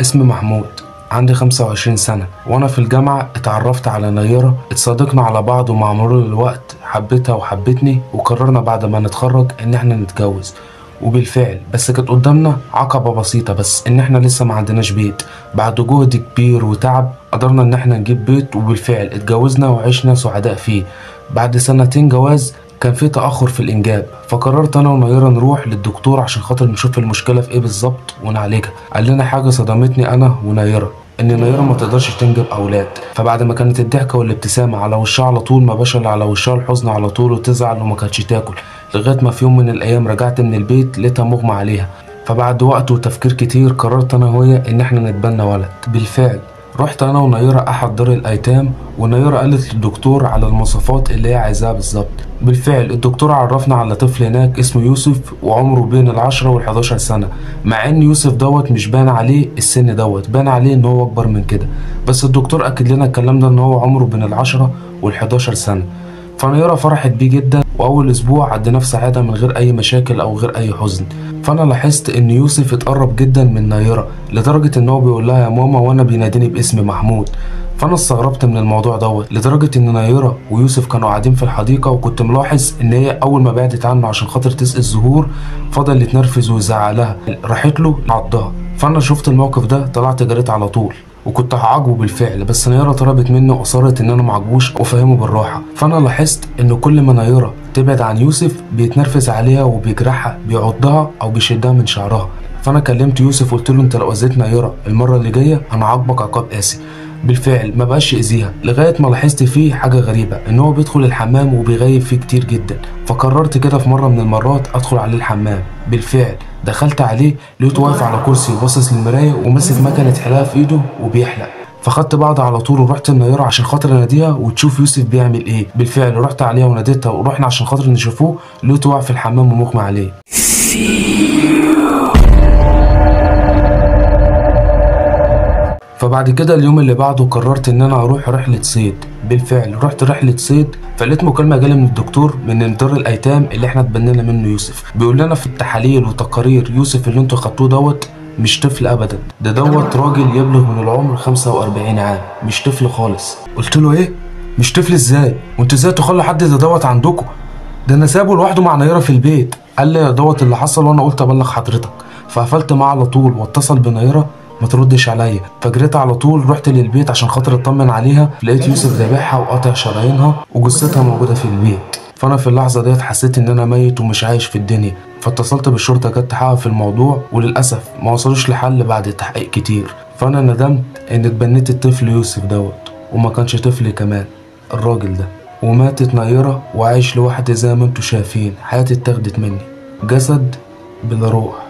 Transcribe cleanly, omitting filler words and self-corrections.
اسمي محمود، عندي 25 سنة، وانا في الجامعة اتعرفت على نيرة، اتصادقنا على بعض ومع مرور الوقت حبيتها وحبتني، وقررنا بعد ما نتخرج ان احنا نتجوز، وبالفعل بس كانت قدامنا عقبة بسيطة بس ان احنا لسه ما عندناش بيت. بعد جهد كبير وتعب قدرنا ان احنا نجيب بيت، وبالفعل اتجوزنا وعشنا سعداء فيه. بعد سنتين جواز كان في تأخر في الإنجاب، فقررت أنا ونيرة نروح للدكتور عشان خاطر نشوف المشكلة في إيه بالظبط ونعالجها. قال لنا حاجة صدمتني أنا ونيرة، إن نيرة ما تقدرش تنجب أولاد. فبعد ما كانت الضحكة والابتسامة على وشها على طول، ما باشا اللي على وشها الحزن على طول، وتزعل وما كانتش تاكل، لغاية ما في يوم من الأيام رجعت من البيت لقيتها مغمى عليها. فبعد وقت وتفكير كتير قررت أنا وهي إن إحنا نتبنى ولد. بالفعل رحت انا ونيرة احد دار الايتام، ونيرة قالت للدكتور على المواصفات اللي هي عايزاها بالظبط. بالفعل الدكتور عرفنا على طفل هناك اسمه يوسف، وعمره بين ال10 وال11 سنة، مع ان يوسف دوت مش بان عليه السن دوت، بان عليه ان هو اكبر من كده، بس الدكتور اكد لنا الكلام ده ان هو عمره بين ال10 وال11 سنة. فنيرة فرحت بيه جدا، واول اسبوع عديناه في سعادة من غير اي مشاكل او غير اي حزن. فانا لاحظت ان يوسف اتقرب جدا من نيرة لدرجة ان هو بيقول لها يا ماما، وانا بيناديني باسم محمود. فانا استغربت من الموضوع دوت لدرجة ان نيرة ويوسف كانوا قاعدين في الحديقة، وكنت ملاحظ ان هي اول ما بعدت عنه عشان خاطر تسقي الزهور فضل يتنرفز ويزعلها، راحت له عضها. فانا شفت الموقف ده طلعت جريت على طول، وكنت هعاقبه بالفعل، بس نيرة طلبت مني واصرت ان انا ما اعاقبوش وافهمه بالراحه. فانا لاحظت ان كل ما نيرة تبعد عن يوسف بيتنرفز عليها وبيجرحها، بيعضها او بيشدها من شعرها. فانا كلمت يوسف قلت له انت لو اذيت نيرة المره اللي جايه انا هعاقبك عقاب قاسي. بالفعل ما بقاش يأذيها، لغايه ما لاحظت فيه حاجه غريبه، ان هو بيدخل الحمام وبيغيب فيه كتير جدا. فقررت كده في مره من المرات ادخل عليه الحمام. بالفعل دخلت عليه لقيته واقف على كرسي باصص للمرايه وماسك مكنه حلاقه في ايده وبيحلق. فخدت بعض على طول ورحت لنيرة عشان خاطر اناديها وتشوف يوسف بيعمل ايه. بالفعل رحت عليها وناديتها ورحنا عشان خاطر نشوفوه، لقيته واقف في الحمام ومغمى عليه. فبعد كده اليوم اللي بعده قررت ان انا اروح رحله صيد. بالفعل رحت رحله صيد، فلقيت مكالمه جالي من الدكتور من دار الايتام اللي احنا اتبنينا منه يوسف، بيقول لنا في التحاليل والتقارير يوسف اللي انتوا خدتوه دوت مش طفل ابدا، ده دوت راجل يبلغ من العمر 45 عام، مش طفل خالص. قلت له ايه؟ مش طفل ازاي؟ وانتوا ازاي تخلوا حد زي دوت عندكم؟ ده انا سابه لوحده مع نيرة في البيت. قال لي دوت اللي حصل وانا قلت ابلغ حضرتك. فقفلت معاه على طول واتصل بنيرة ما تردش عليا، فجريت على طول رحت للبيت عشان خاطر اطمن عليها. لقيت يوسف ذابحها وقاطع شرايينها وجثتها موجوده في البيت. فانا في اللحظه ديت حسيت ان انا ميت ومش عايش في الدنيا. فاتصلت بالشرطه جت تحقق في الموضوع، وللاسف ما وصلوش لحل بعد تحقيق كتير. فانا ندمت ان اتبنيت الطفل يوسف دوت، وما كانش طفل كمان الراجل ده. وماتت نيرة وعايش لوحدي زي ما انتوا شايفين، حياتي اتاخدت مني، جسد بلا روح.